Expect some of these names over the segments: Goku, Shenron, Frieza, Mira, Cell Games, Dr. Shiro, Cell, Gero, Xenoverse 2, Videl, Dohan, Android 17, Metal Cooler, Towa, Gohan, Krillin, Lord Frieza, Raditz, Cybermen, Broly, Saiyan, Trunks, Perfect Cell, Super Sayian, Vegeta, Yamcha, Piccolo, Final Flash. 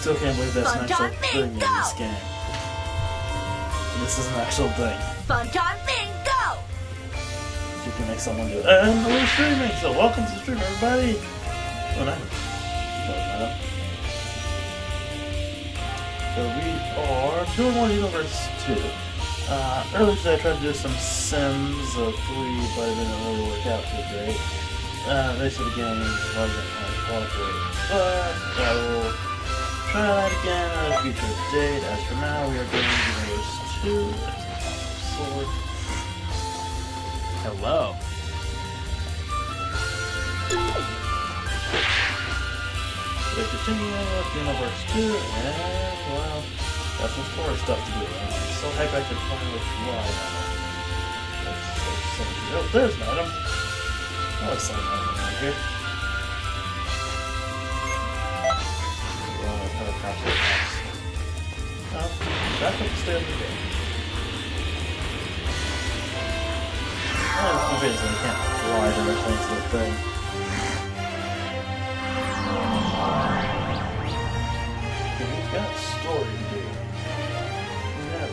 still can't believe that's an actual thing in this game. This is an actual thing. You can make someone do it. And we're streaming, so welcome to the stream, everybody. Oh, no. So we are doing more Xenoverse 2. Earlier today I tried to do some Sims 3, but it didn't really work out too great. Most of the game wasn't cooperating, but I will try that again at a future date. As for now, we are doing Xenoverse 2. Sword. Hello. So continuing with Xenoverse 2, and well, got some horror stuff to do. I'm so hyped I can finally fly now. That's oh, there's an item. Oh, there's some item around here. Roll another capsule box. Oh, that could stay up the game. Oh, it's amazing. You can't fly directly into the thing. Got a story to do. Yeah, we have to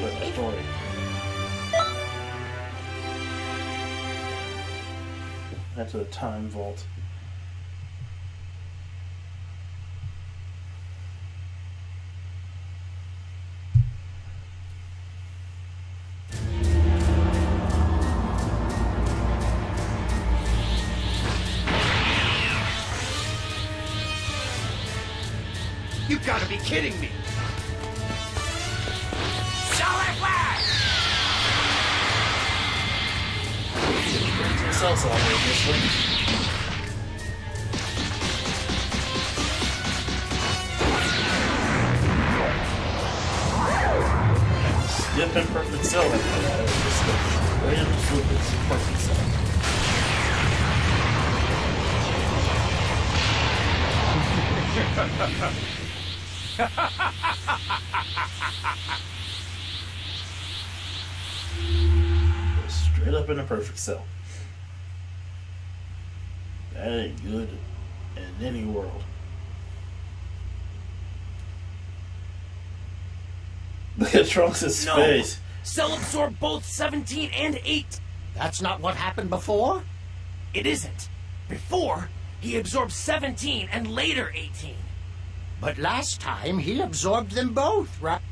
do a story. That's a time vault. Be kidding me! Solid Flash! Cells all over this one. Skip and Perfect Cell. We're gonna just look at some Perfect Cell. Straight up in a perfect cell. That ain't good in any world. Look at Trunks' face. Cell absorbed both 17 and 8. That's not what happened before? It isn't. Before, he absorbed 17 and later 18. But last time, he absorbed them both, right?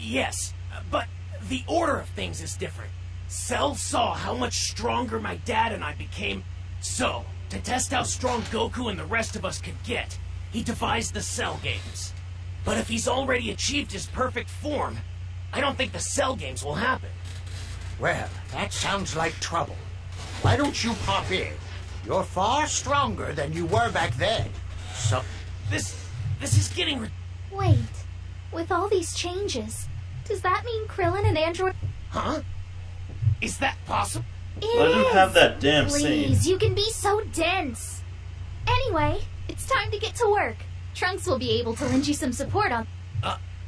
Yes, but the order of things is different. Cell saw how much stronger my dad and I became. So, to test how strong Goku and the rest of us could get, he devised the Cell Games. But if he's already achieved his perfect form, I don't think the Cell Games will happen. Well, that sounds like trouble. Why don't you pop in? You're far stronger than you were back then. So, This is getting re- Wait. With all these changes, does that mean Krillin and Android- Huh? Is that possible? Let him have that damn scene. Please, you can be so dense. Anyway, it's time to get to work. Trunks will be able to lend you some support on-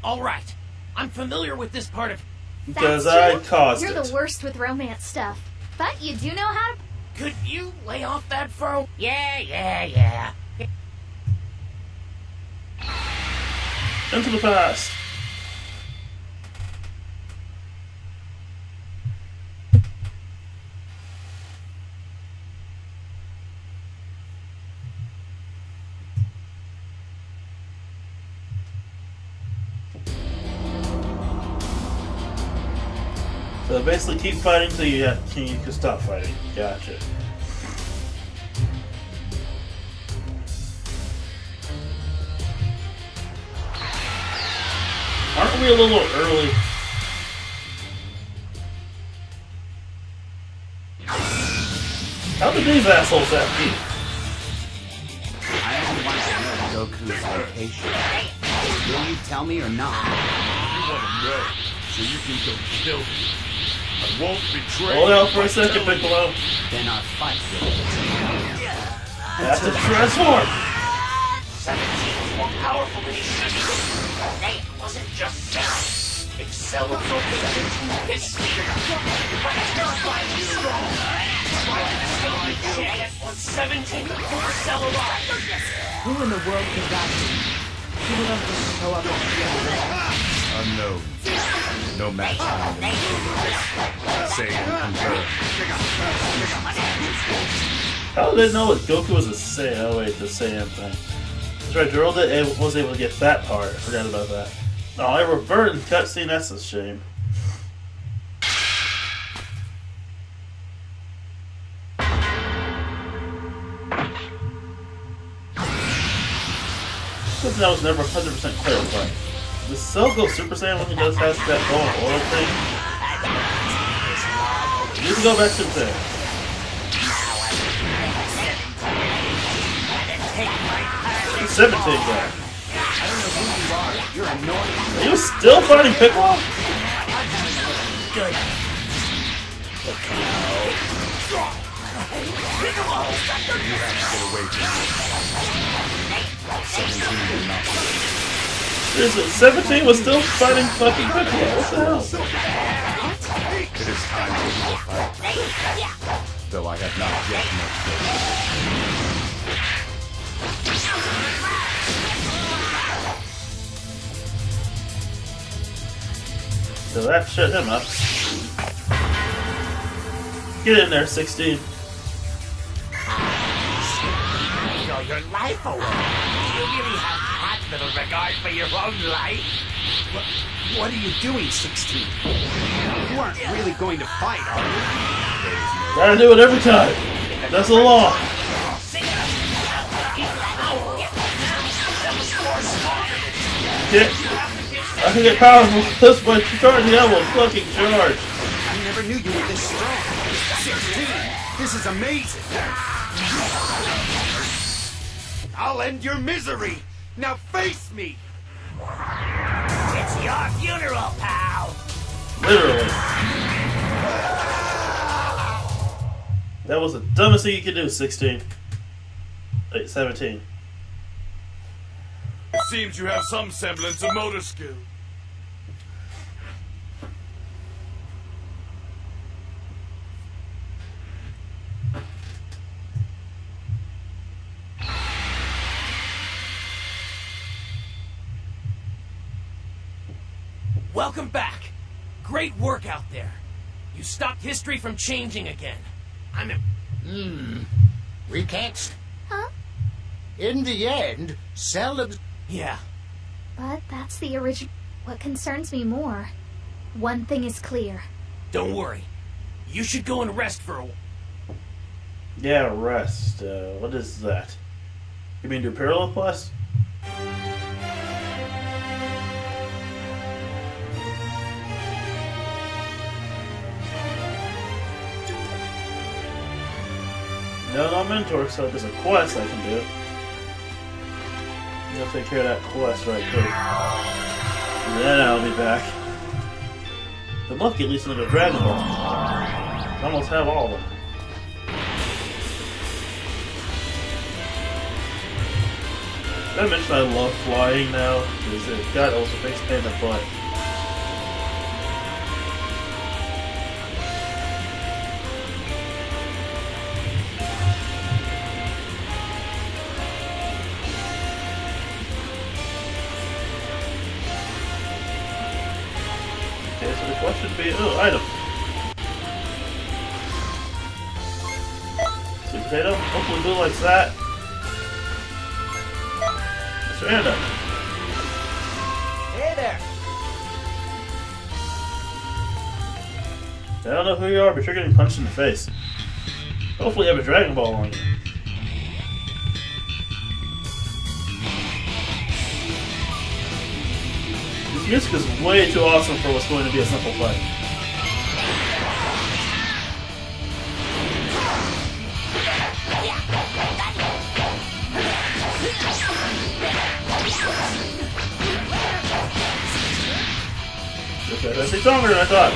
alright. I'm familiar with this part of- Because I caused it. You're the worst with romance stuff. But you do know how to- Could you lay off that phone? Yeah. Into the past. So basically, keep fighting till you can stop fighting. Gotcha. Aren't we a little early? How did these assholes have beef? I only want to know Goku's location. Will you tell me or not? You want to know, so you can go kill me. I won't betray you. Hold out for a second, Piccolo. Then I'll fight you. That's a transform! 17 is more powerful than he should be. Nate wasn't just Cell. If Cell was okay, his speaker might terrify you. That's why Cell is dead at 17 before Cell arrived. Who in the world could that be? Unknown. No match. Save and confirm. How did they know Goku was a Saiyan? Oh wait, the Saiyan thing. That's right, Gerald was able to get that part. I forgot about that. Oh, I reverted the cutscene, that's a shame. Something that was never 100% clarified. Does Cell go Super Saiyan when he does has that golden oil thing? You can go back to Super Saiyan. He's 17 back. Are you still fighting Piccolo? Good. You have to get away. 17 was still fighting fucking Piccolo. What the hell? It is time for a fight. Though I have not yet met. So that shut him up. Get in there, 16. Throw your life away. Do you really have little regard for your own life? What are you doing, 16? You aren't really going to fight, are you? Gotta do it every time. That's the law. Get. I can get powerful this way. Charge the elbow. Fucking charge. I never knew you were this strong. 16. This is amazing. I'll end your misery. Now face me! It's your funeral, pal! Literally. That was the dumbest thing you could do, 16. Wait, 17. Seems you have some semblance of motor skill. Welcome back. Great work out there. You stopped history from changing again. We can't. Huh? In the end, Cell. Yeah. But that's the original. What concerns me more. One thing is clear. Don't worry. You should go and rest for a while. Yeah, rest. What is that? You mean do parallel plus? No, not mentor, so there's a quest I can do. I'm gonna take care of that quest right quick. And then I'll be back. I'm lucky at least I'm gonna Dragon Ball. I almost have all of them. Did I mention I love flying now? Because it got also makes pain in the butt. Oh, item. Sweet potato. Hopefully Bill likes that. Mr. Anda. Hey there. I don't know who you are, but you're getting punched in the face. Hopefully you have a Dragon Ball on you. Music is way too awesome for what's going to be a simple fight. Okay, that's stronger than I thought.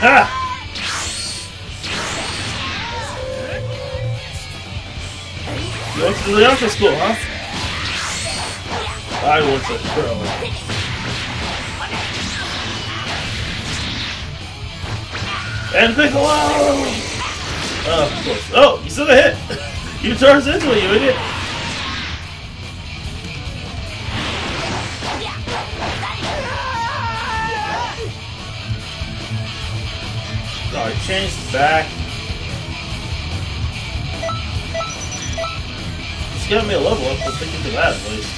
Ha! You went to the Yamcha school, huh? I went to Pro. And Piccolo! Of course. Oh, you still hit! You turns into it, you idiot! Alright, change back. It's giving me a level up, so think into that at least.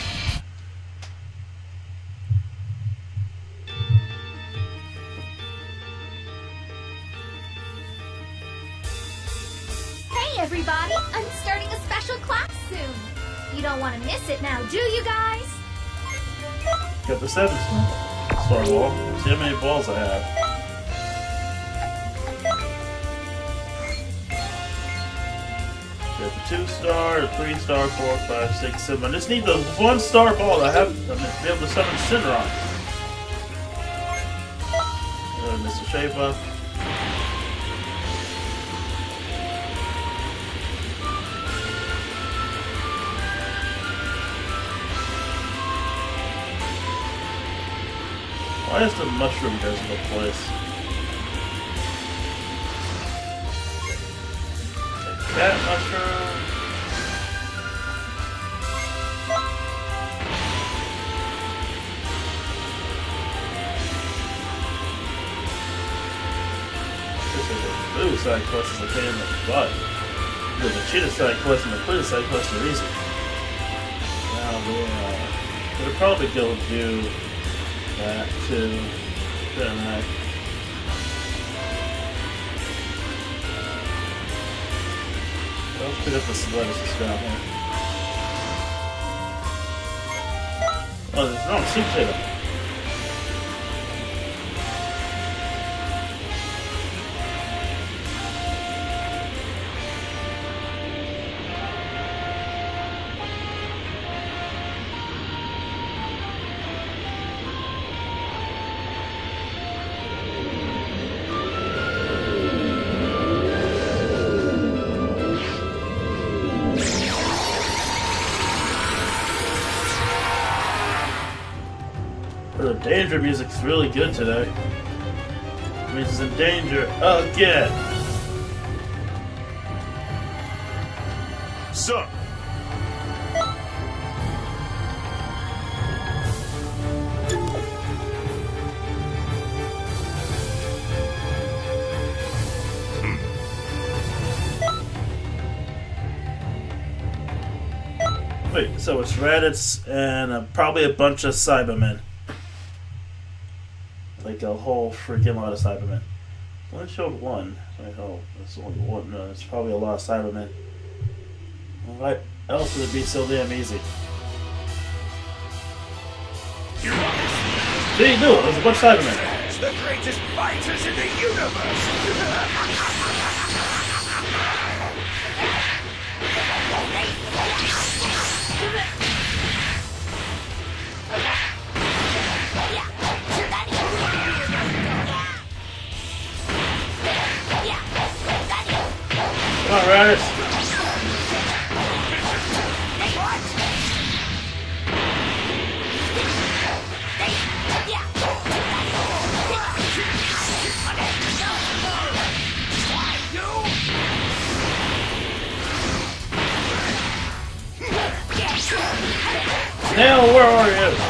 Hey everybody, I'm starting a special class soon. You don't want to miss it now, do you guys? Get the 7th Star Wall. See how many balls I have. Two-star, three-star, four, five, six, seven. I just need the one-star ball to have to be able to summon Shenron. Mr. Shaper. Why is the mushroom desert a place? That mushroom. Blue side quest is a pain in the butt. There's a cheetah side quest and the clear side quest are easy. Now they'll probably go do that too. Then I'll pick up the celebrities down here. Oh, there's no sea cheetah. Danger music's really good today. It means it's in danger again. So. Wait, so it's Raditz and probably a bunch of Cybermen. A whole freaking lot of Cybermen. Only showed one. I hope that's only one. No, it's probably a lot of Cybermen. What else would it be so damn easy? There you go. There's a bunch of Cybermen. It's the greatest fighters in the universe. Come on, Raditz! Now, where are you?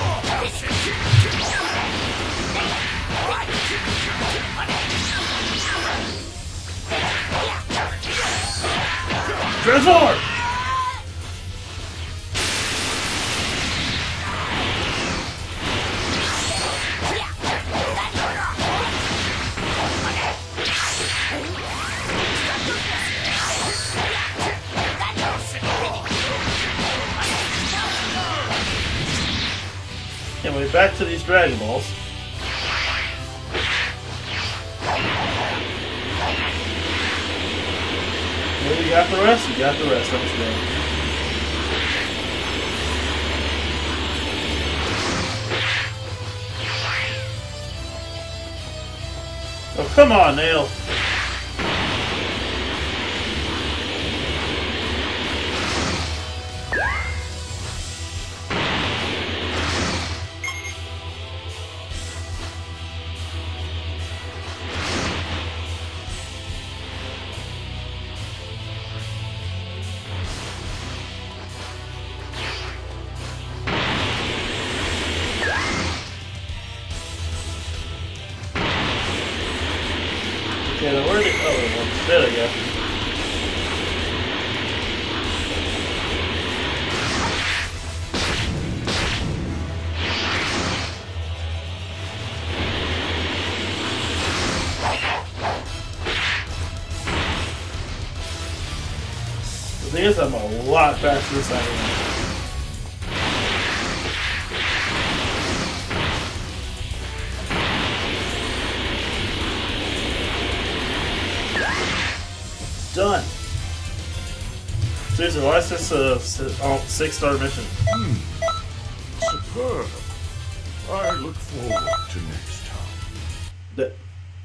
Transform! Anyway, back to these Dragon Balls. You got the rest? You got the rest, that's good. Oh, come on, Nail! Yeah, where are they? Oh, there they go. I guess I'm a lot faster this time. Done. Seriously, why is this a 6-star mission? Superb. I look forward to next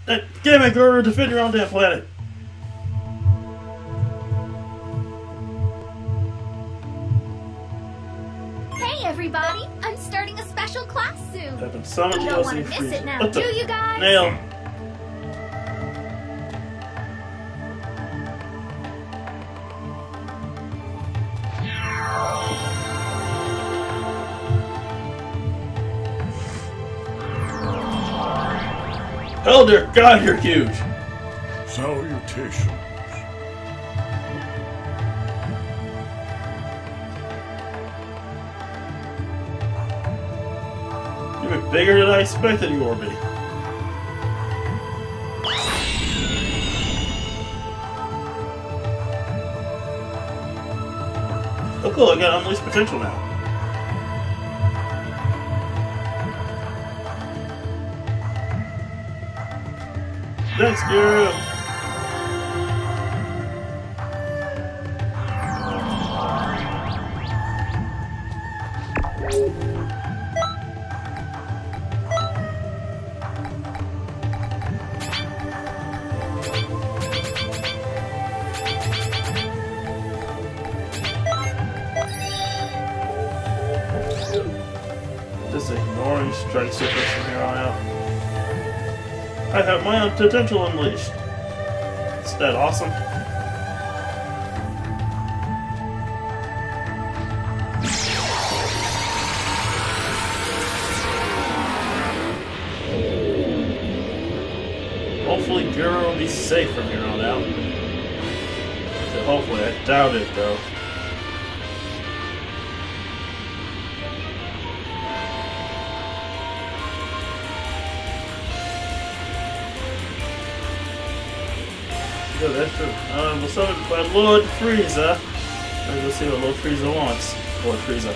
time. Damn it, Guru, defend your own damn planet. Hey, everybody! I'm starting a special class soon. I've been summoned to go see Frieza. You don't want to miss it now, do you guys? Nailed. Oh dear God, you're huge! Salutations. You're bigger than I expected you were, buddy. Oh cool, I got unleashed potential now. Thanks, Gero! Just ignoring strike surface from here on out. I have my own potential unleashed. Isn't that awesome? Hopefully Gero will be safe from here on out. Hopefully, I doubt it though. That's true. We'll summoned by Lord Frieza. Let's see what Lord Frieza wants. Lord Frieza.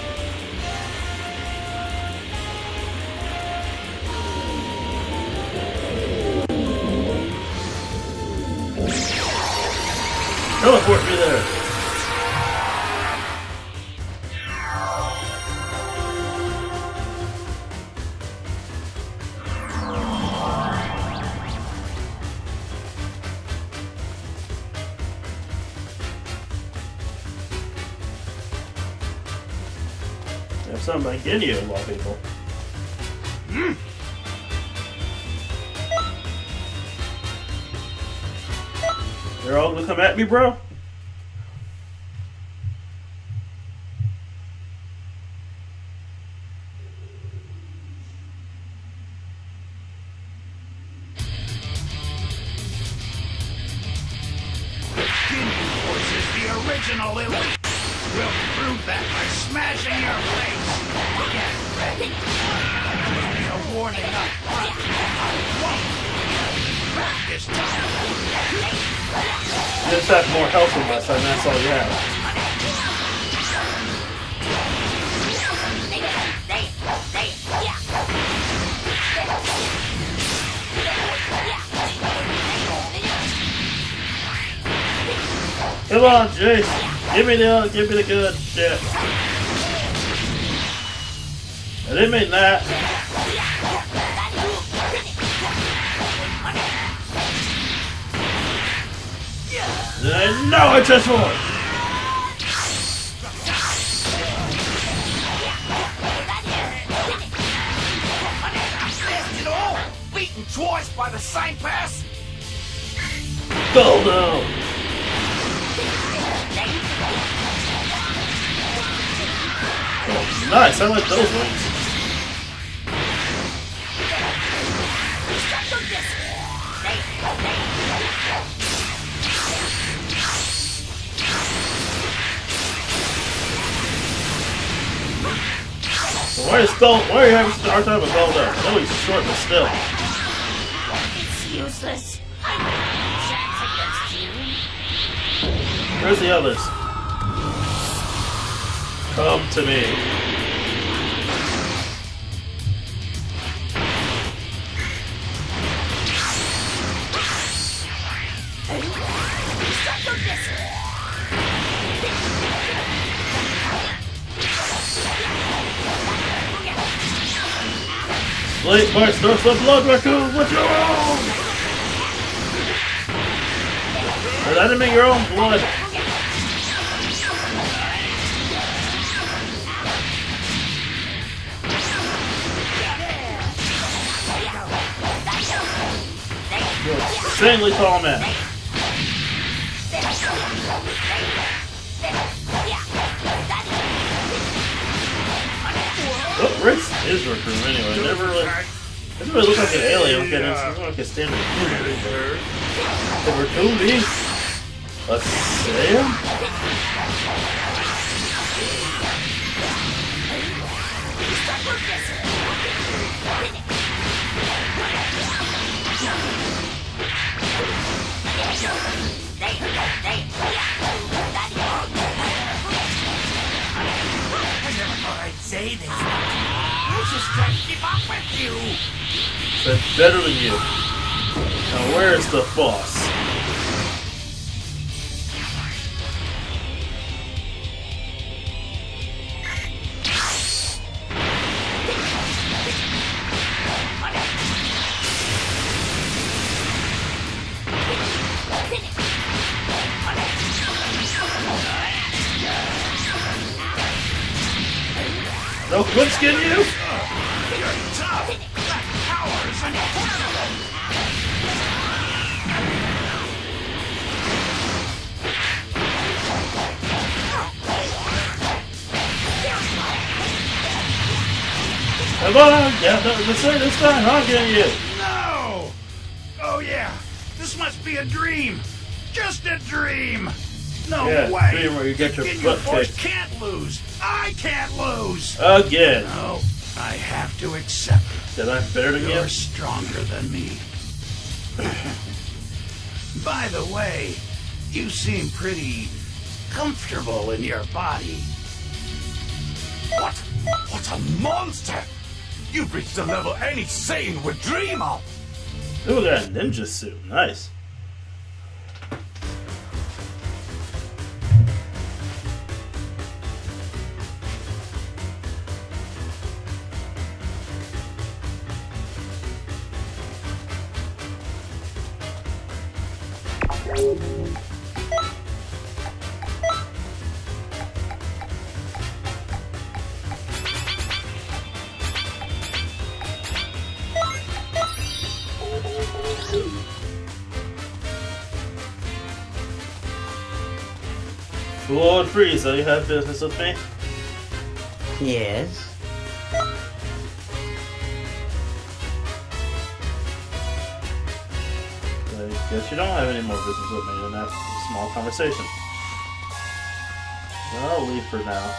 Teleport me there. Sound like any of law people. They're all gonna come at me, bro. Come on, Jace! Give me the good shit. I didn't mean that. No, I just won. Beaten twice by the sign pass. Oh no. Nice, I like those ones. trying to stall? Why are you having such a hard time with Bell there? I know he's short, but still. It's useless. I have no chance against you. Where's the others? Come to me. Late March starts the blood raccoon with your own! But I didn't make your own blood. You're an insanely tall man. Oh, Ritz is Raccoon anyway. Doesn't really look like an alien. Okay, yeah. Doesn't look like a standard human. The Raccoon be? Let's see him. I'd say this. I just can't keep up with you. That's better than you. Now where is the boss? No quick skin you? You're tough! That power is incredible! Come on! Yeah, this time I'll get you! No! Oh yeah! This must be a dream! Just a dream! No way! Dream where you get your butt kicked. Can't lose! I can't lose! Again. No, I have to accept it. That I'm better than you? You're stronger than me. By the way, you seem pretty comfortable in your body. What? What a monster! You've reached a level any sane would dream of! Ooh, that ninja suit. Nice. Lord Frieza, you have business with me? Yes. I guess you don't have any more business with me than that small conversation. Well, I'll leave for now.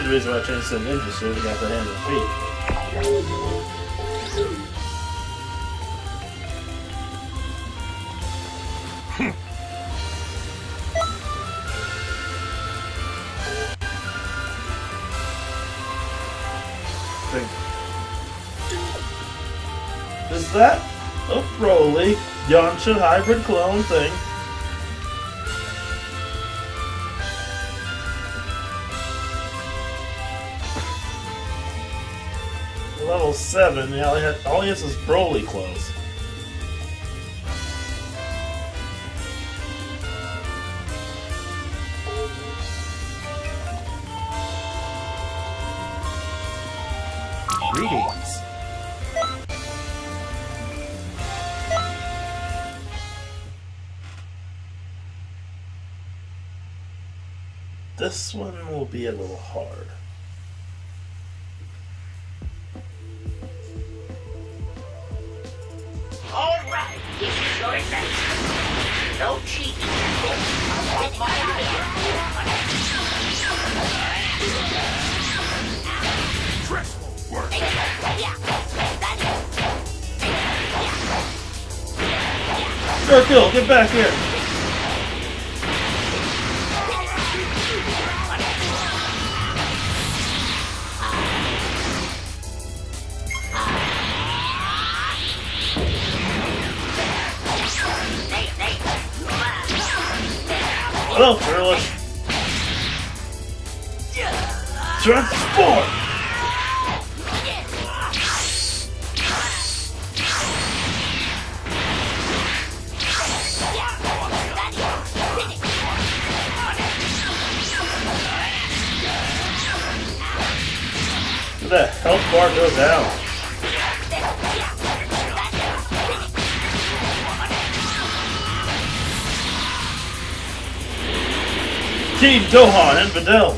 The reason why I changed to ninja suit, I got the hand and feet. Is that a Broly Yamcha hybrid clone thing? Level 7, yeah, all he has is Broly clothes. Greetings. This one will be a little hard. No cheating. I'm with my eye. Dreadful work. Circle, get back here. Hello, Gorilla. Transform! Look at that health bar go down. Team Dohan and Videl.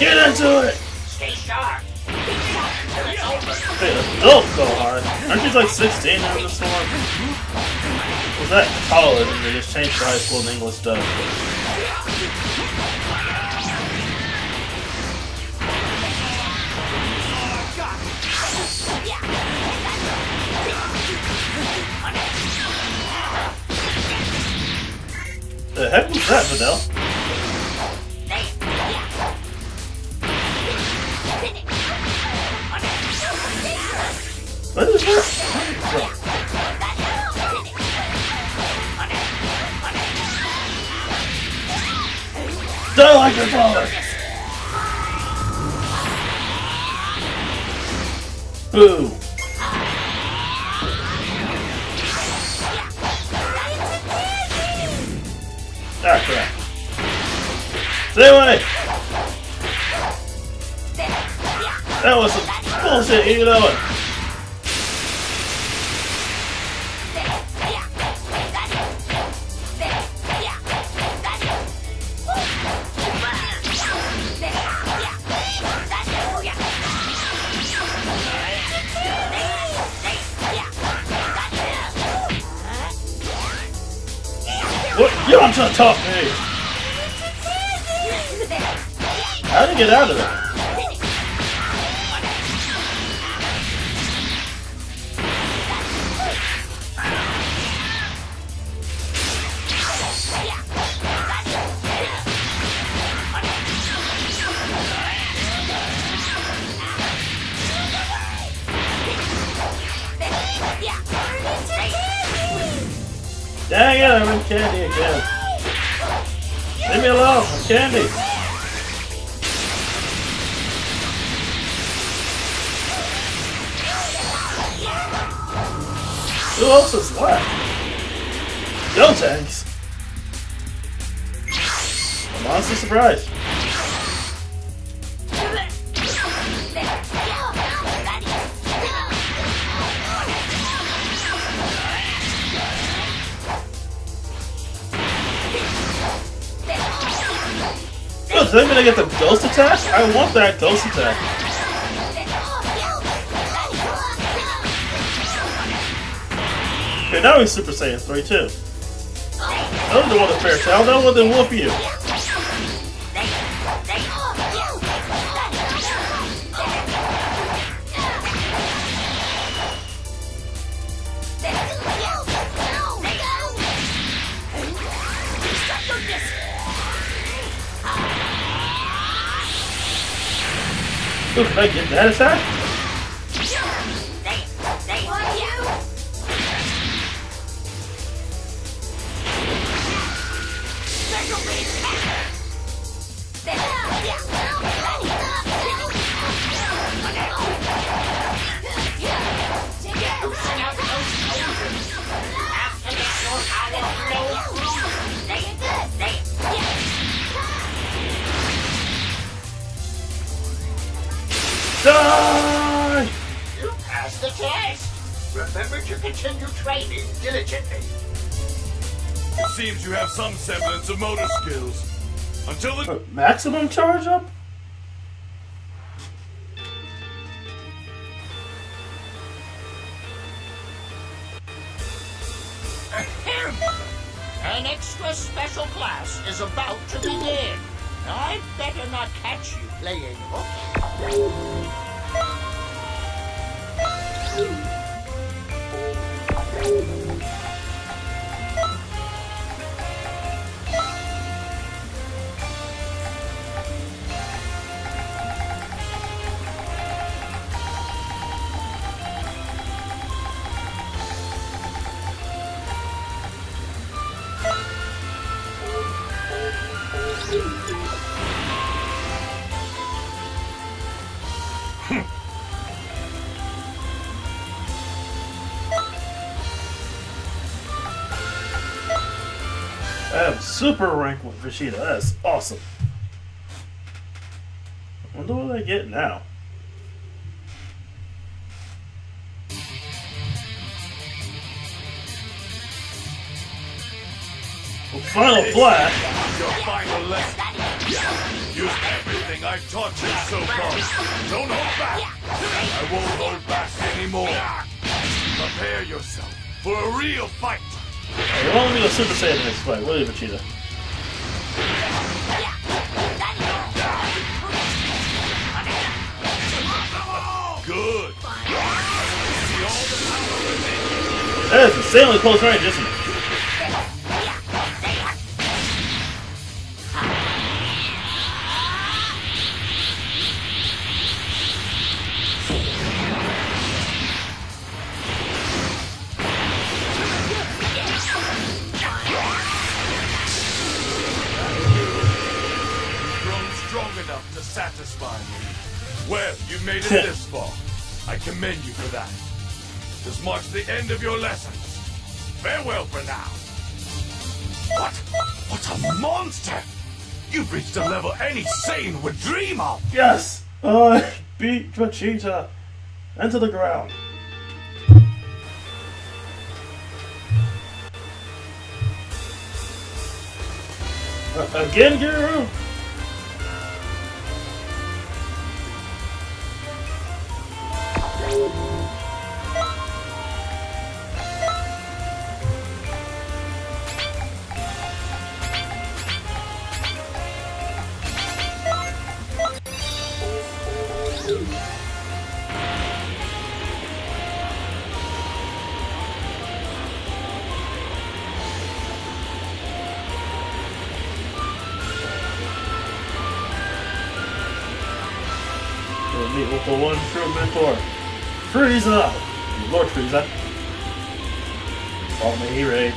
Get into it! Stay sharp. Adult Dohan? Aren't you like 16 now in this one? Was that college and they just changed to high school in English stuff? The heck was that, Videl? What is that? Don't like your father! Boo! Ah, crap. Stay away! That was some bullshit, even though it. Yamcha taught me! How did he get out of that? Dang it, I'm in candy again. Leave me alone, I'm candy. Who else is left? Yo, tanks. I'm honestly surprised. Is that gonna get the ghost attack? I want that ghost attack. Okay, now he's Super Saiyan 3 too. I don't want the fair child, I don't want to whoop you. Ooh, can I get that attack? They want Die! You passed the test! Remember to continue training diligently. It seems you have some semblance of motor skills. Until the maximum charge up? Ahem. An extra special class is about to begin. I'd better not catch you playing hooky. Super rank with Vegeta, that's awesome. I wonder what I get now. Well, Final Flash! Your final lesson. Use everything I've taught you so far. Don't hold back. I won't hold back anymore. Prepare yourself for a real fight. I want to go Super Saiyan next fight, will you, Vegeta? Good! That is insanely close range, isn't it? Marks the end of your lessons. Farewell for now. What? What a monster! You've reached a level any sane would dream of. Yes, I beat Vegeta into the ground. Again, Gero. Meet with the one true mentor, Frieza! Lord Frieza. Follow me, He-Ray.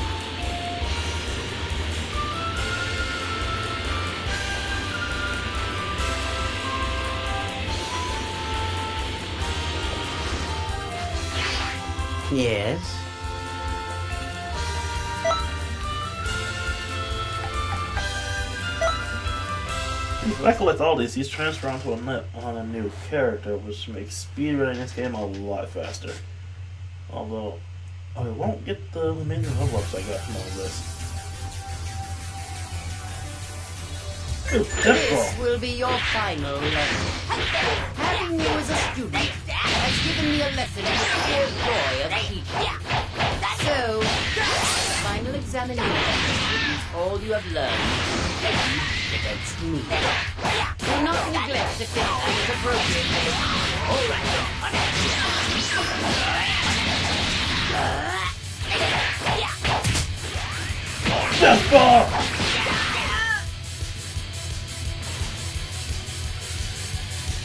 Yes. If I collect all these, he's transferred onto on a new character, which makes speedrunning this game a lot faster. Although, I won't get the remaining level-ups I got from all this. Ooh, this will be your final lesson. Having you as a student has given me a lesson in the sheer joy of teaching. So, final examination is all you have learned. Against me. Do not neglect the things that is appropriate. All right. Just fall!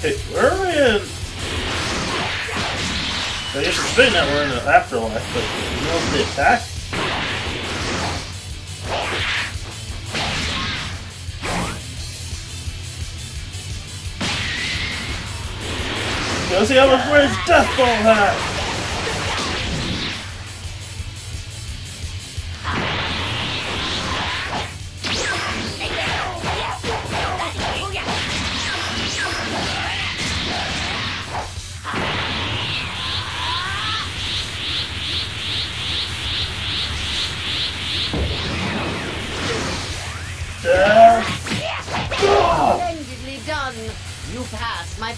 particular and I guess it's fitting that we're in the afterlife, but you know the attack. Go see how much more his death ball has!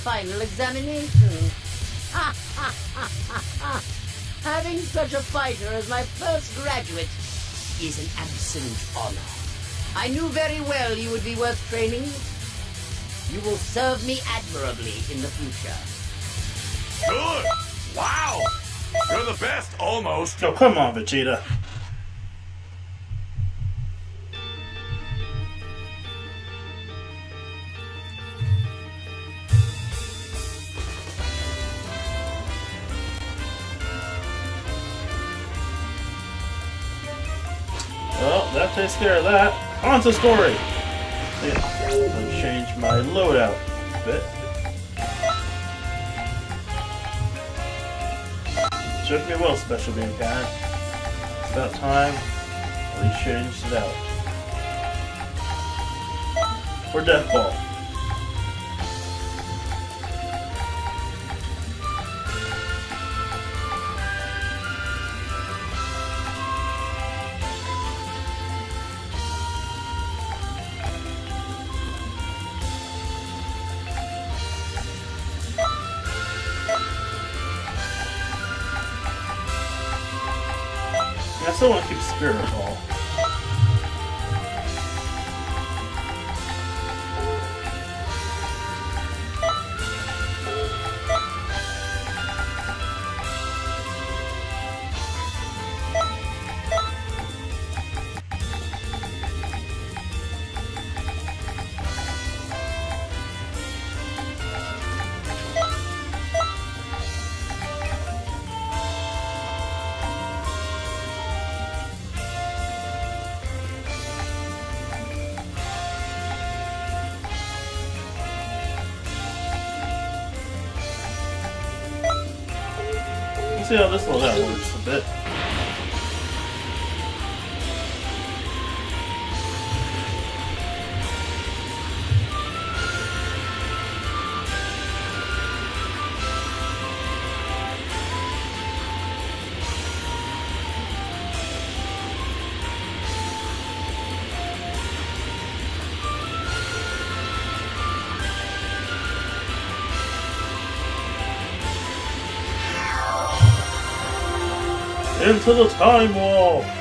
Final examination. Ha ha ha ha ha! Having such a fighter as my first graduate is an absolute honor. I knew very well you would be worth training. You will serve me admirably in the future. Good! Wow! You're the best, almost. Oh, come on, Vegeta. Takes care of that. On to story! I'm gonna change my loadout a bit. Took me well, special being kind. It's about time we changed it out. For Death Ball. I still want to keep Spirit Ball. See how this loadout works a bit. Into the time wall! What's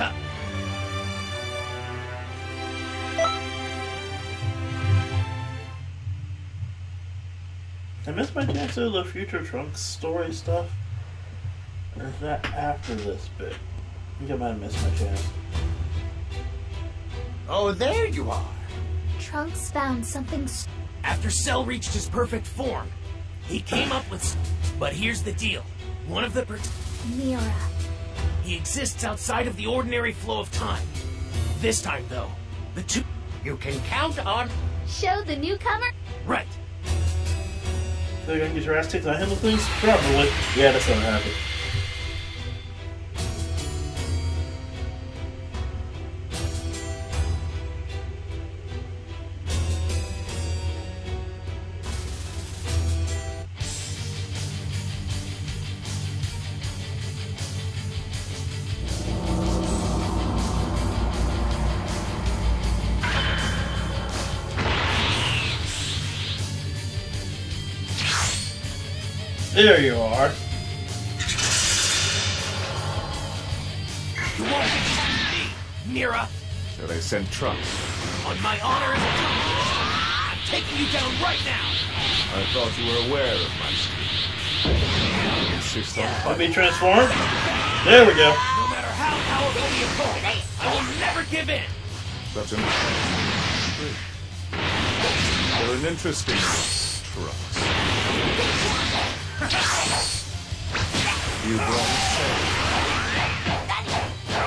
up? I missed my chance to do the future Trunks story stuff. Or is that after this bit? I think I might have missed my chance. Oh, there you are! Trunks found something. After Cell reached his perfect form, he came up with. But here's the deal: one of the Mira. He exists outside of the ordinary flow of time. This time, though, the two you can count on. Show the newcomer. Right. They're gonna get your ass kicked. I handle things probably. Yeah, that's gonna happen. There you are. You won't be me, Mira. So they sent Trunks. On my honor as a I'm taking you down right now. I thought you were aware of my speed. Let me transform. There we go. No matter how powerful will be employed. I will never give in. That's interesting. They're an interesting Trunks. You brought a Cell.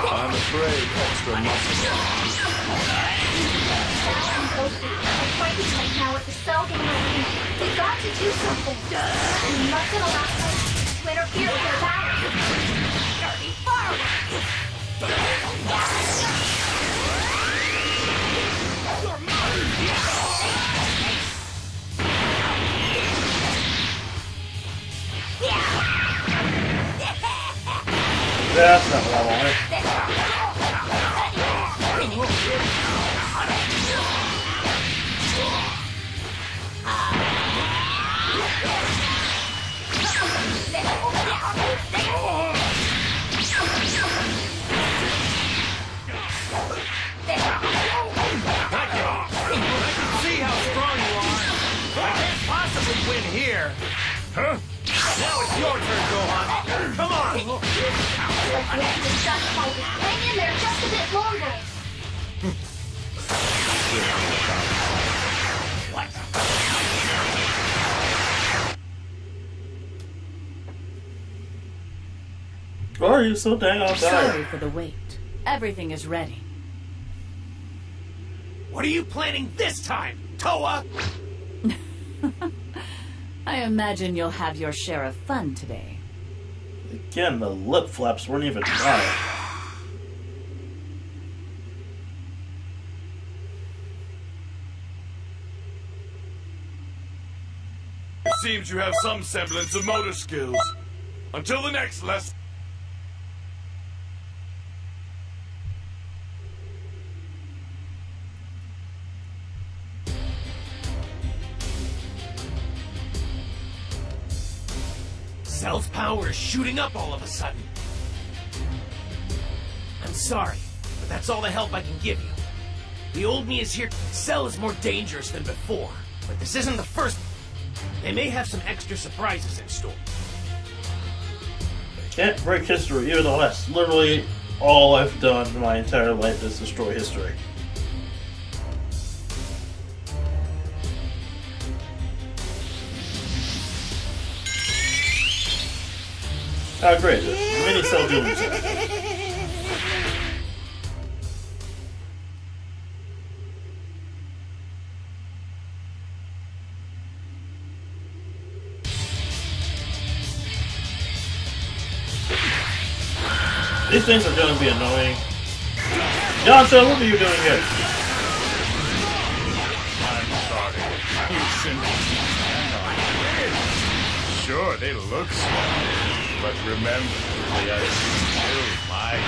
I'm afraid extra muscle. Fight this right now with the Cell game opening. We've got to do something. We mustn't allow us to interfere with their battle. Dirty fireworks! That's not what I wanted. Win here. Huh? Now it's your turn, Gohan. Come on. Look. Hang in there just a bit longer. What? Why are you so dang outside? Sorry for the wait. Everything is ready. What are you planning this time, Towa? I imagine you'll have your share of fun today. Again, the lip flaps weren't even right. It seems you have some semblance of motor skills. Until the next lesson. Cell's power is shooting up all of a sudden. I'm sorry, but that's all the help I can give you. The old me is here. Cell is more dangerous than before, but this isn't the first. They may have some extra surprises in store. I can't break history, even though that's literally all I've done in my entire life is destroy history. Oh great, there's many Cell Games. These things are gonna be annoying. Yamcha, what are you doing here? I'm sorry. Sure, they look smart. But remember, the ice is still mine.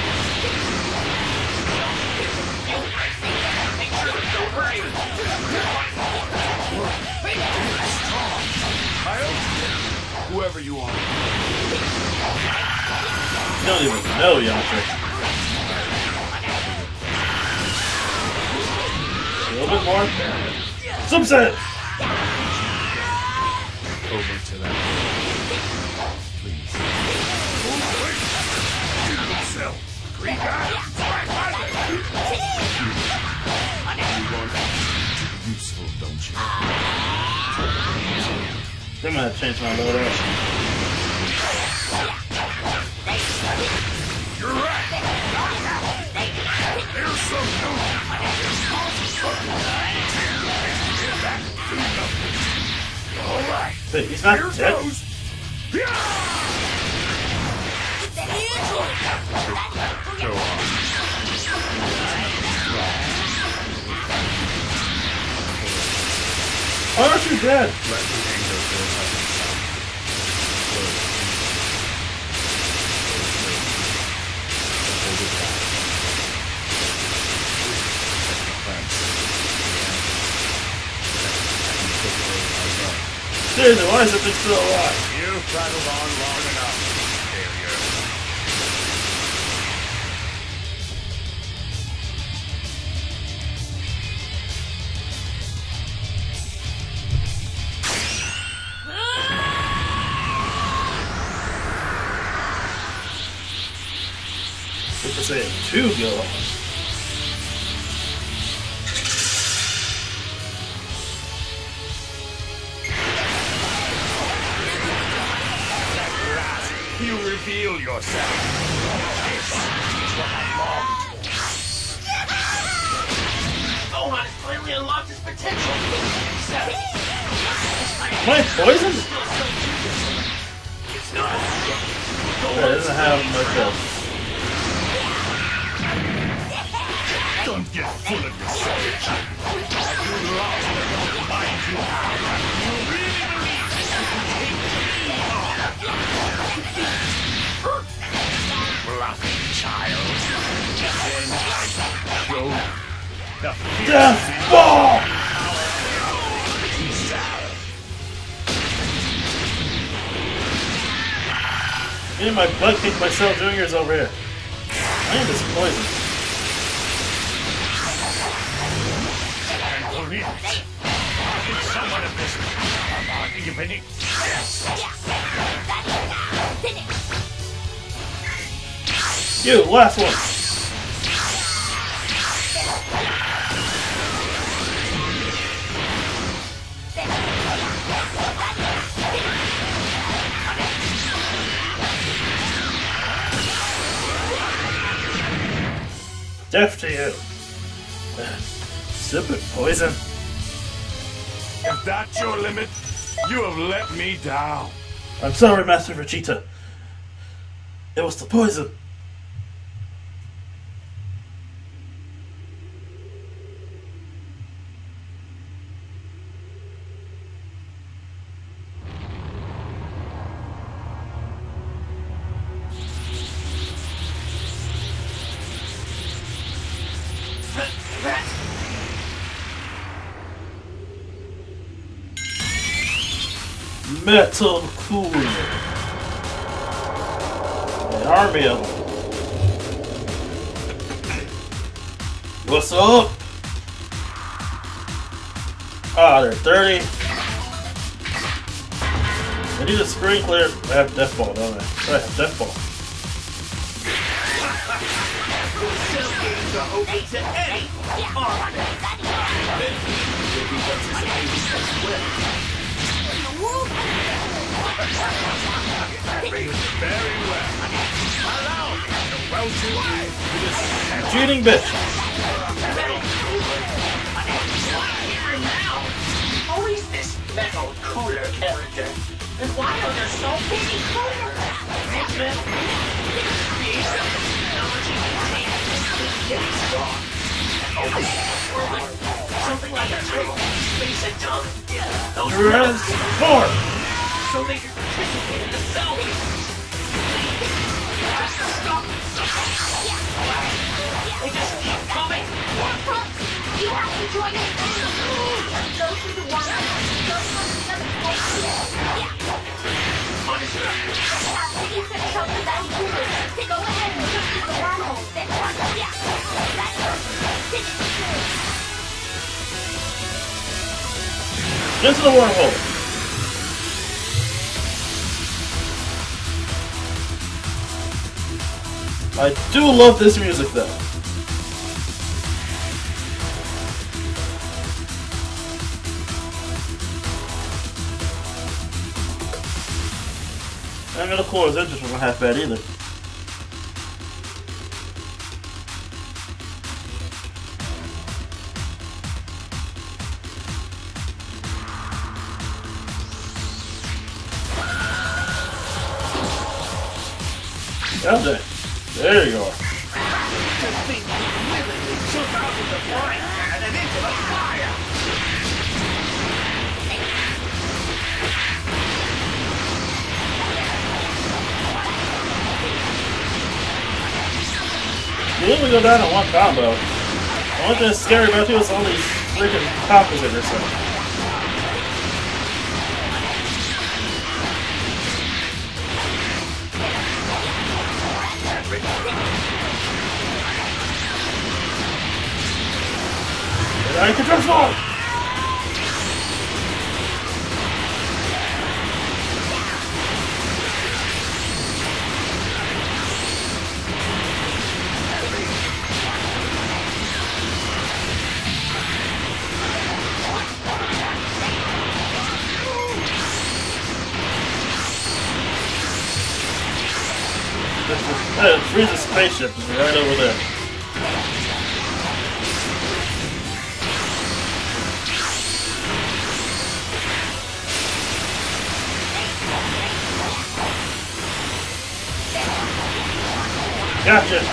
Make sure there's no hurting. Kyle? Whoever you are. You don't even know, Yamcha. A little bit more. Subset! Over to that. Useful, don't you? I'm gonna change my loader. You're right. There's some notion. All right. But he's not dead. Why aren't you dead? Seriously, why is it still alive? You've traveled on long enough. Super Saiyan 2 Gohan. Reveal yourself. This is what I longed for. Gohan has clearly unlocked his potential. My poison? It's not. It doesn't have much else. Don't get full of yourself. You lost the mind you have. You really believe this is the king of child. Death ball! Me and my butt kicked myself juniors over here. I am disappointed. I'm believed. It's somewhat of this. You, last one. Death to you. Stupid poison. If that's your limit, you have let me down. I'm sorry, Master Vegeta. It was the poison. Metal Cooler. An army of them. What's up? Ah, they're 30. I need a screen clear. I have death ball, don't I? I have death ball. Cheating bitch! Who is this Metal Cooler character? And why are there so many coolers? Something like a trick, space and dump. Transform! So they can participate in the cell. Just stop it. They just keep coming. You have to join it. Go to the one. Go to the other place. Honestly, it's a chunk of that humor. To go ahead and look at the wormhole. That's it. Into the wormhole. I do love this music though. I'm gonna close that just wasn't half bad either. That'll do it. There you are. You literally go down in one combo. The only thing that's scary about you is all these freaking copies of yourself. I can transform! Frieza's spaceship is right over there. Gotcha!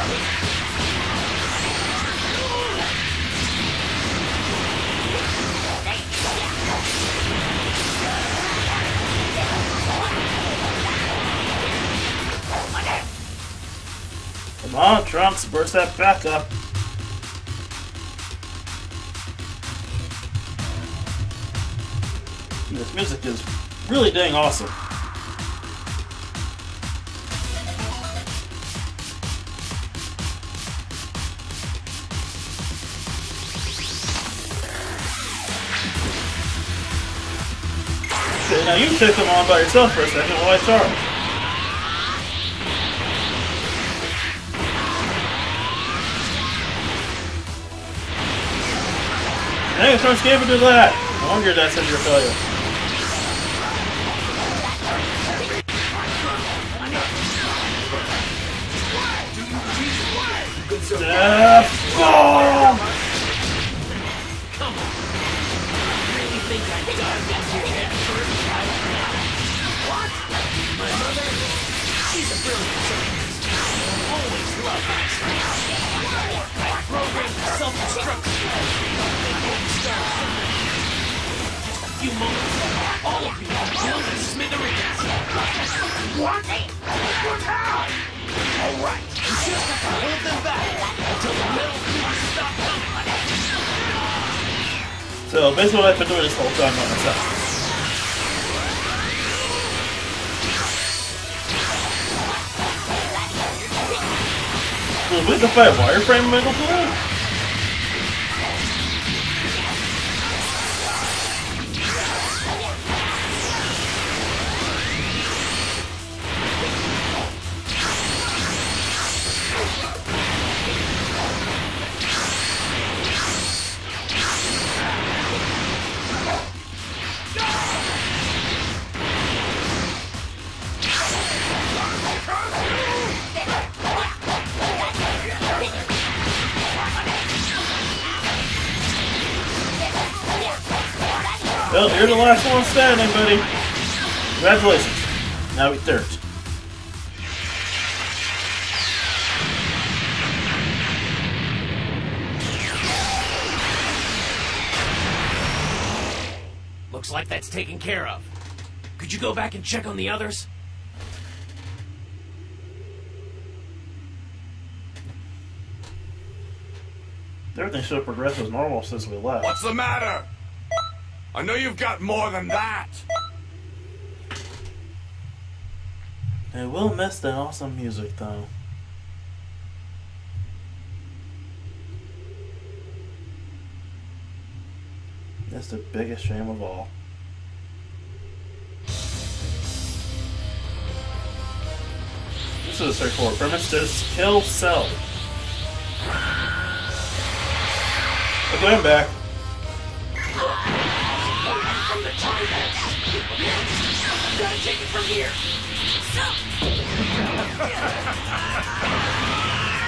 Come on, Trunks, burst that back up. This music is really dang awesome. Now you can take them on by yourself for a second while I charge. Dang, Trunks gave it to that! I wonder if that's under your failure. So basically what I've been doing this whole time by myself. Well, we can fight a wireframe Metal Cooler? Well, you're the last one standing, buddy. Congratulations. Now we third. Looks like that's taken care of. Could you go back and check on the others? Everything should have progressed as normal since we left. What's the matter? I know you've got more than that! I will miss that awesome music, though. That's the biggest shame of all. This is a straightforward premise. Just kill Cell. Okay, I'm back. Gotta take it from here.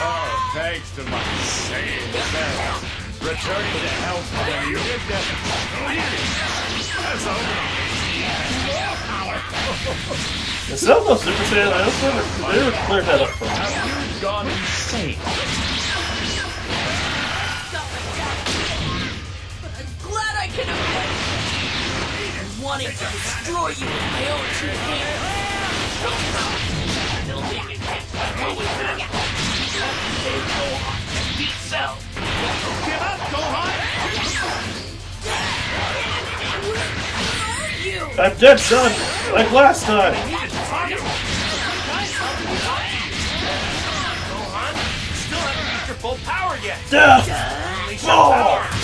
Oh, thanks to my saved self. Returning to health where you did that. That's all. The Cell of Super Saiyan, I also never cleared that up for me. Have you gone insane? I'm glad I can avoid it. Wanting to destroy you with my own two hands. Building and beat Cell. Give up, Gohan! I'm dead, son! Like last time! Gohan, still haven't reached your full power yet! Death! Oh!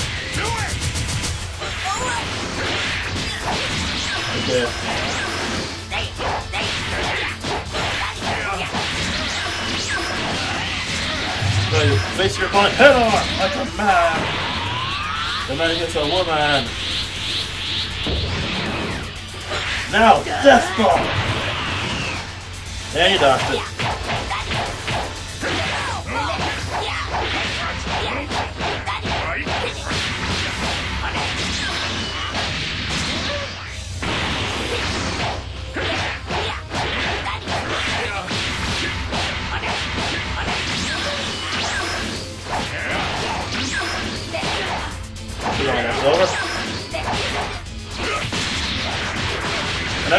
Yeah. So you face your opponent head on like a man. The man against a woman. Now, death ball. And you dodged it.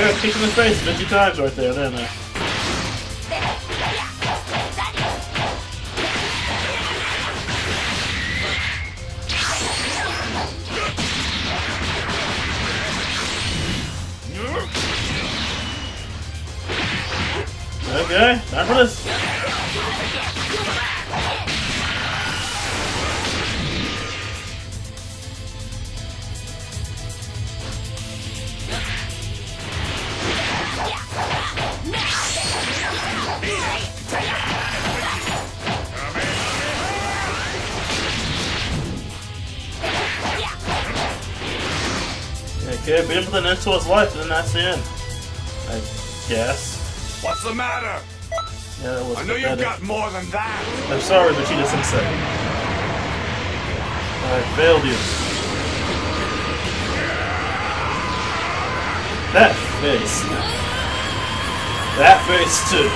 got kicked in the face 50 times right there, didn't I? Okay, time for this. Okay, beat him with an inch to his life, and then that's the end. I guess. What's the matter? Yeah, that was I know you've got more than that. I'm sorry, Vegeta Sensei. I failed you. That face. That face too.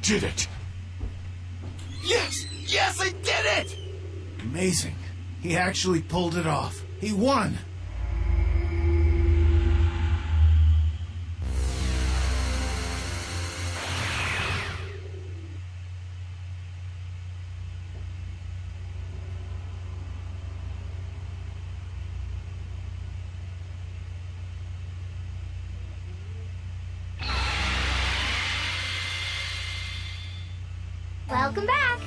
Did it? Yes! Yes, I did it! Amazing. He actually pulled it off. He won! Welcome back!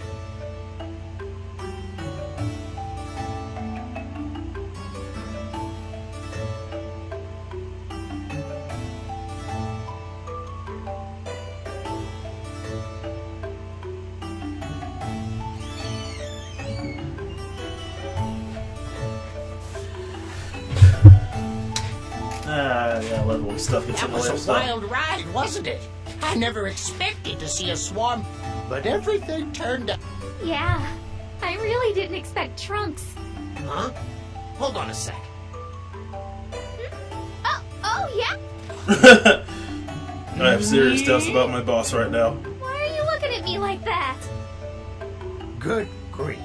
Yeah, level stuff. That was a wild ride, wasn't it? I never expected to see a swarm. But everything turned out. Yeah, I really didn't expect Trunks. Huh? Hold on a sec. Oh, yeah? I have serious doubts about my boss right now. Why are you looking at me like that? Good grief.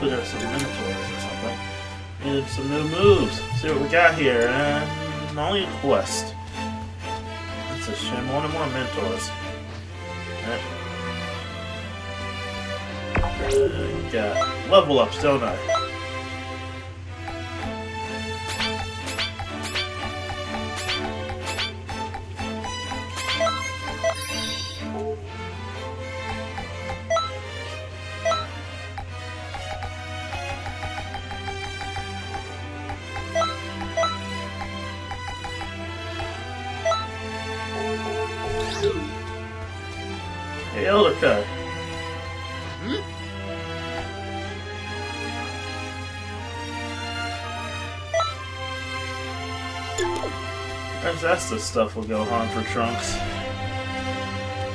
There's some minotaurs or something. And some new moves. See what we got here. Only a quest. That's a shame. One or more mentors. Alright. Got level ups, don't I? Perhaps that's the stuff we'll go on for Trunks.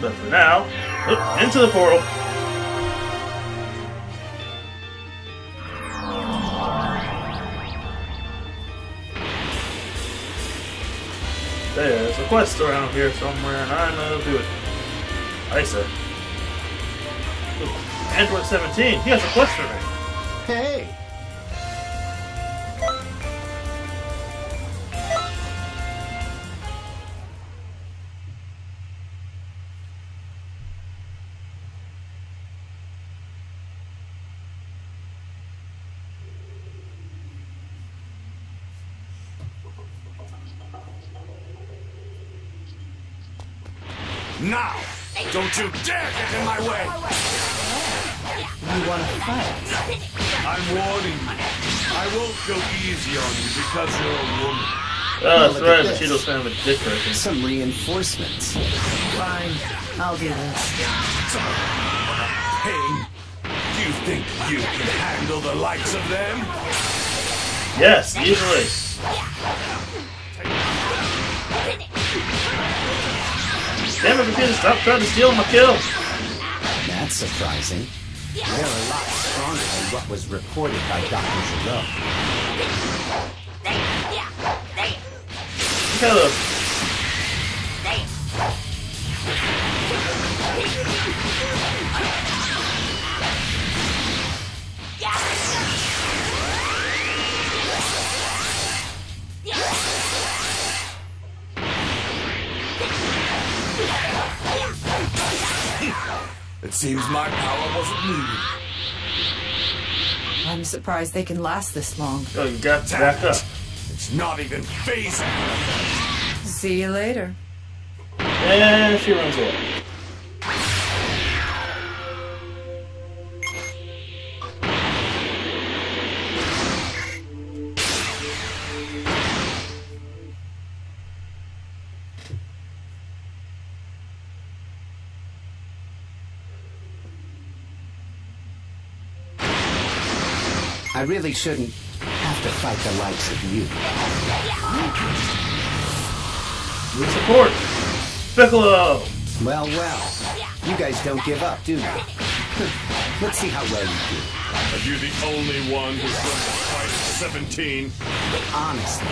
But for now, oh, into the portal! There's a quest around here somewhere, and I know do it. I said. Android 17, he has a quest for me! Hey! Now! Don't you dare get in my way! You want to fight? I'm warning you. I won't go easy on you because you're a woman. Oh, sorry, but she doesn't have a dick right here. Some reinforcements. Fine, I'll do this. Hey, you think you can handle the likes of them? Yes, easily. Damn it, Vegeta, stop trying to steal my kills! That's surprising. They're a lot stronger than what was reported by Dr. Shiro. Look at those. It seems my power wasn't needed. I'm surprised they can last this long. Oh, you got to back up. It's not even phasing. See you later. And she runs away. I really shouldn't have to fight the likes of you. With support! Piccolo! Well, well. You guys don't give up, do you? Let's see how well you do. Are you the only one who's going to fight at 17? Honestly,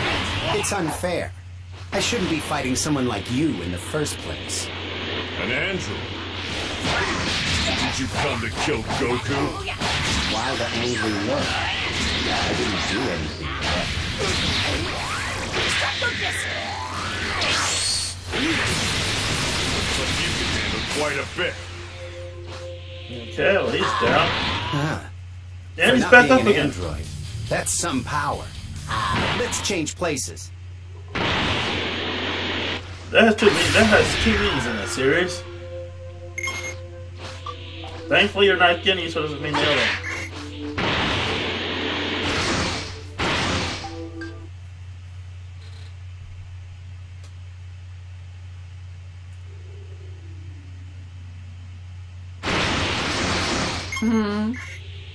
it's unfair. I shouldn't be fighting someone like you in the first place. An android? Did you come to kill Goku? Why the angry look? I didn't do anything. Stop focusing. You can handle quite a bit. Okay, well he's down. And he's back up again. Android. That's some power. Let's change places. That has two meanings in that series. Thankfully you're not Guinea, so it doesn't mean the other.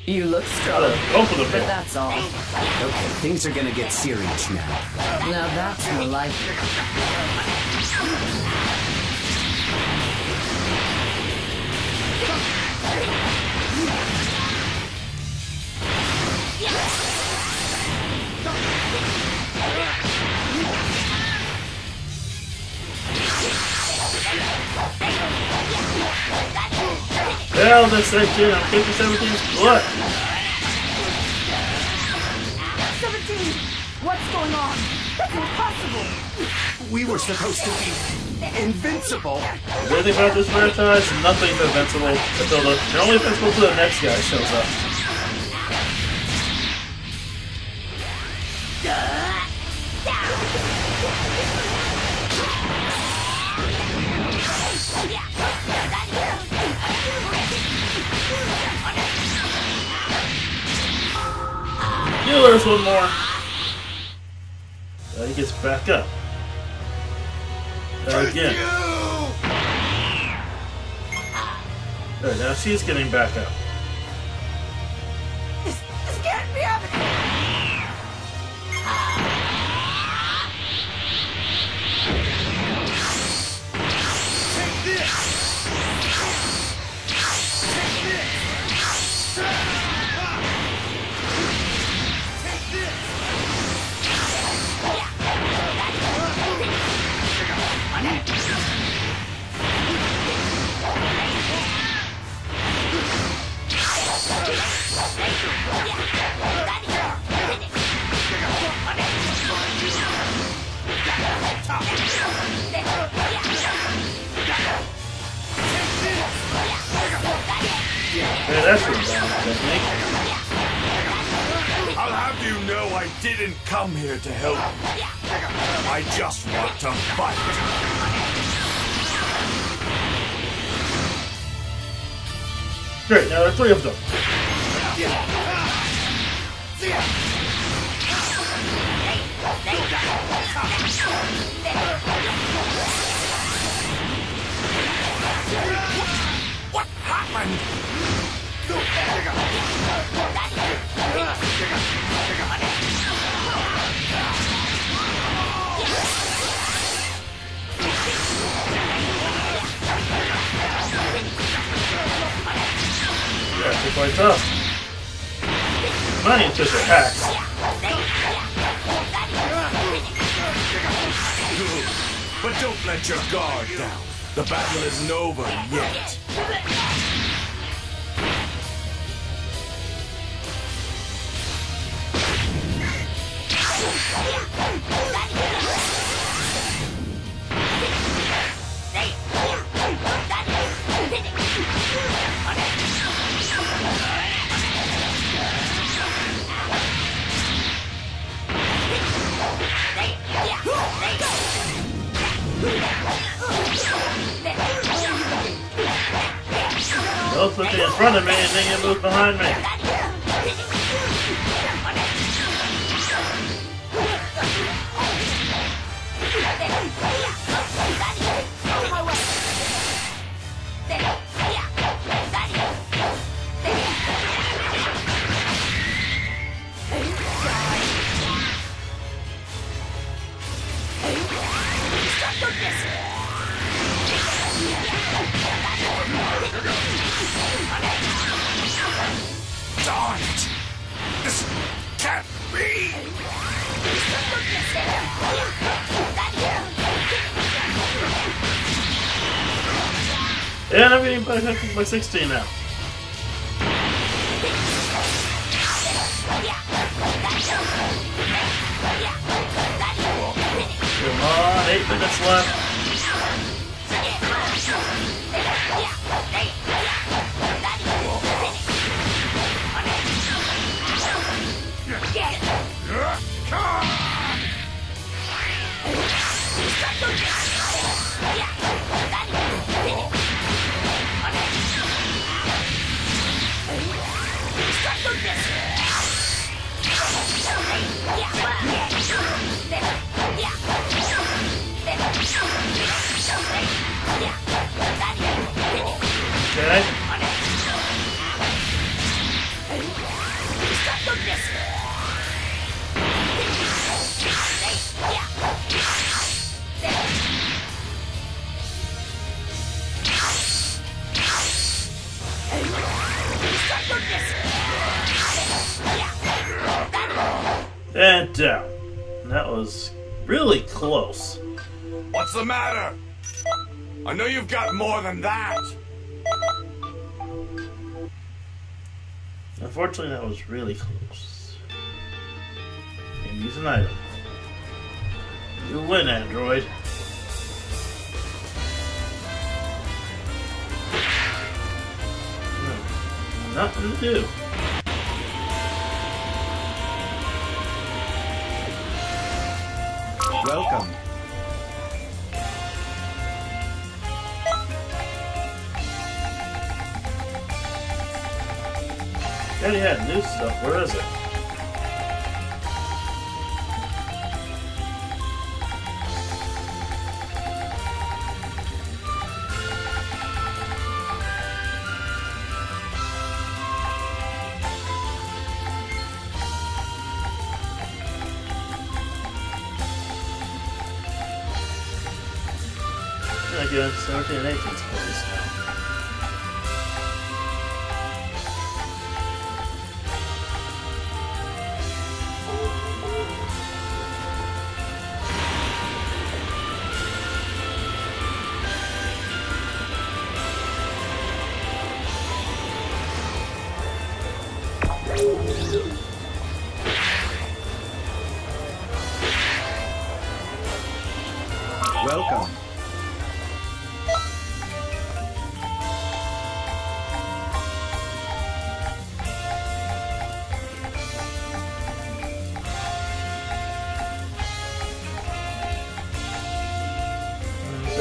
You look strong, but that's all. Okay, things are gonna get serious now. Now that's more like it. Well, that's right here. I'm taking 17's blood. 17, what's going on? That's impossible. We were supposed to be invincible. Really about this franchise? Nothing's invincible until they're only invincible until the next guy shows up. There's one more. He gets back up. Again. There, now she's getting back up. This can't be happening. Take this. Yeah, that's what I'm. I'll have you know I didn't come here to help. I just want to fight. Great, now there are three of them. What happened? Yeah, it's like that. Money just attack. But don't let your guard down. The battle isn't over yet. Don't put it in front of me and then you move behind me. Darn it! This can't be! And I'm getting back up to my 16 now. Come on, 8 minutes left. Okay. And down. That was really close. What's the matter? I know you've got more than that. Unfortunately, that was really close. And use an item. You win, Android. Nothing to do. Welcome. And he had new stuff. Where is it? I'm going to 17 and 18's place now. Welcome.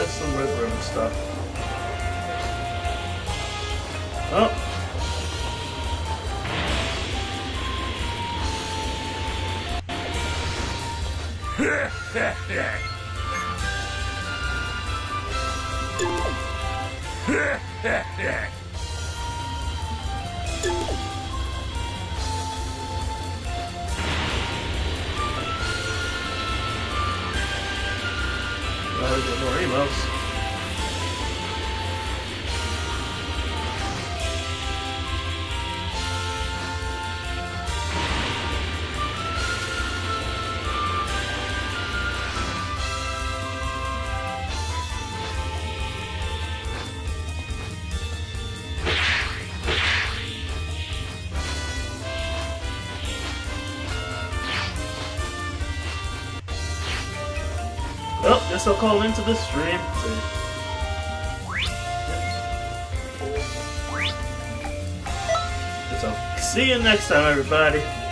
Some Red Room stuff. Oh, Well, we get more emotes. Guess I'll call into the stream. So, see you next time, everybody.